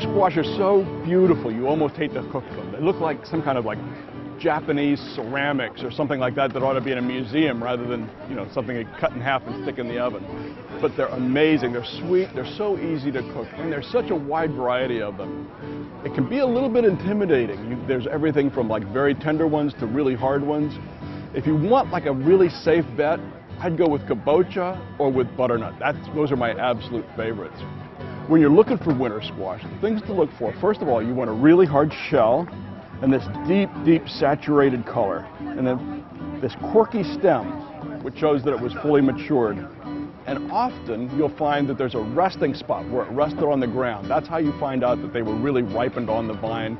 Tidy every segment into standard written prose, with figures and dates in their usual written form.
Spider squash are so beautiful, you almost hate to cook them. They look like some kind of like Japanese ceramics or something like that that ought to be in a museum rather than, you know, something you cut in half and stick in the oven. But they're amazing, they're sweet, they're so easy to cook, and there's such a wide variety of them. It can be a little bit intimidating. There's everything from like very tender ones to really hard ones. If you want like a really safe bet, I'd go with kabocha or with butternut. Those are my absolute favorites. When you're looking for winter squash, the things to look for, first of all, you want a really hard shell and this deep, deep saturated color, and then this quirky stem, which shows that it was fully matured. And often you'll find that there's a resting spot where it rested on the ground. That's how you find out that they were really ripened on the vine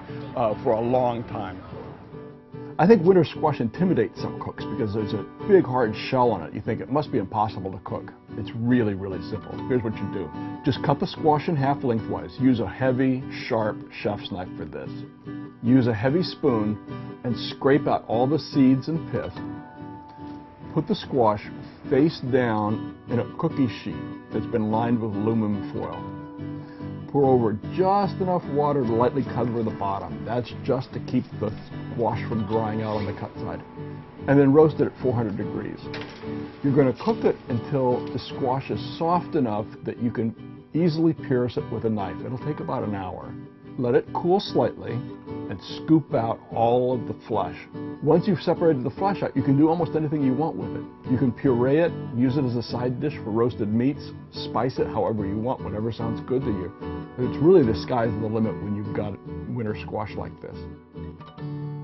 for a long time. I think winter squash intimidates some cooks because there's a big hard shell on it. You think it must be impossible to cook. It's really, really simple. Here's what you do. Just cut the squash in half lengthwise. Use a heavy, sharp chef's knife for this. Use a heavy spoon and scrape out all the seeds and pith. Put the squash face down in a cookie sheet that's been lined with aluminum foil. Pour over just enough water to lightly cover the bottom. That's just to keep the squash from drying out on the cut side. And then roast it at 400 degrees. You're going to cook it until the squash is soft enough that you can easily pierce it with a knife. It'll take about an hour. Let it cool slightly and scoop out all of the flesh. Once you've separated the flesh out, you can do almost anything you want with it. You can puree it, use it as a side dish for roasted meats, spice it however you want, whatever sounds good to you. It's really the sky's the limit when you've got winter squash like this.